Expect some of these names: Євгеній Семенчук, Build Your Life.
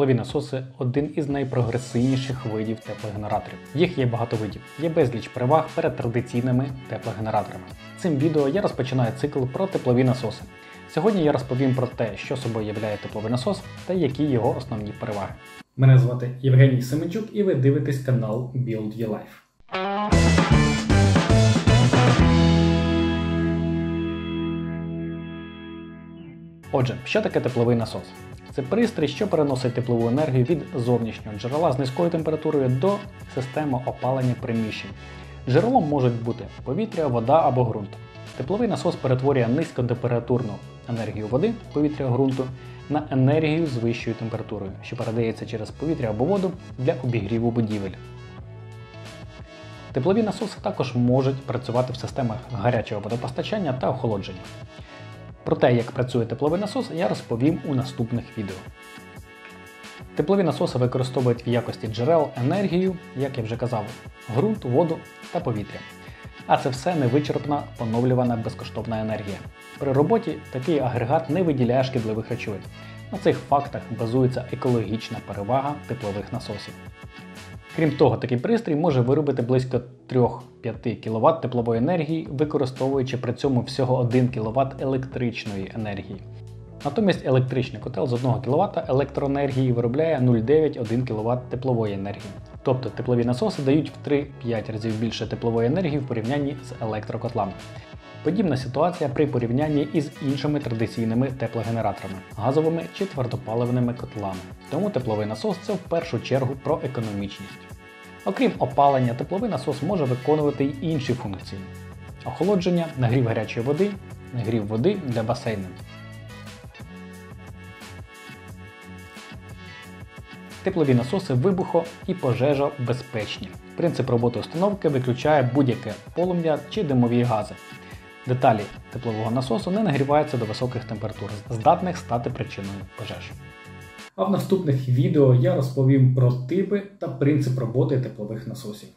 теплові насоси – один із найпрогресивніших видів теплогенераторів. Їх є багато видів, є безліч переваг перед традиційними теплогенераторами. Цим відео я розпочинаю цикл про теплові насоси. Сьогодні я розповім про те, що собою являє тепловий насос та які його основні переваги. Мене звати Євгеній Семенчук і ви дивитесь канал Build Your Life. Отже, що таке тепловий насос? Це пристрій, що переносить теплову енергію від зовнішнього джерела з низькою температурою до системи опалення приміщень. Джерелом можуть бути повітря, вода або ґрунт. Тепловий насос перетворює низькотемпературну енергію води, повітря, ґрунту на енергію з вищою температурою, що передається через повітря або воду для обігріву будівель. Теплові насоси також можуть працювати в системах гарячого водопостачання та охолодження. Про те, як працює тепловий насос, я розповім у наступних відео. Теплові насоси використовують в якості джерел енергію, як я вже казав, ґрунт, воду та повітря. А це все невичерпна, поновлювана безкоштовна енергія. При роботі такий агрегат не виділяє шкідливих речовин. На цих фактах базується екологічна перевага теплових насосів. Крім того, такий пристрій може виробити близько 3-5 кВт теплової енергії, використовуючи при цьому всього 1 кВт електричної енергії. Натомість електричний котел з 1 кВт електроенергії виробляє 0,9-1 кВт теплової енергії. Тобто теплові насоси дають в 3-5 разів більше теплової енергії в порівнянні з електрокотлами. Подібна ситуація при порівнянні із іншими традиційними теплогенераторами, газовими чи твердопаливними котлами. Тому тепловий насос – це в першу чергу про економічність. Окрім опалення, тепловий насос може виконувати й інші функції – охолодження, нагрів гарячої води, нагрів води для басейну. Теплові насоси вибухо- і пожежобезпечні. Принцип роботи установки виключає будь-яке полум'я чи димові гази. Деталі теплового насосу не нагріваються до високих температур, здатних стати причиною пожеж. А в наступних відео я розповім про типи та принцип роботи теплових насосів.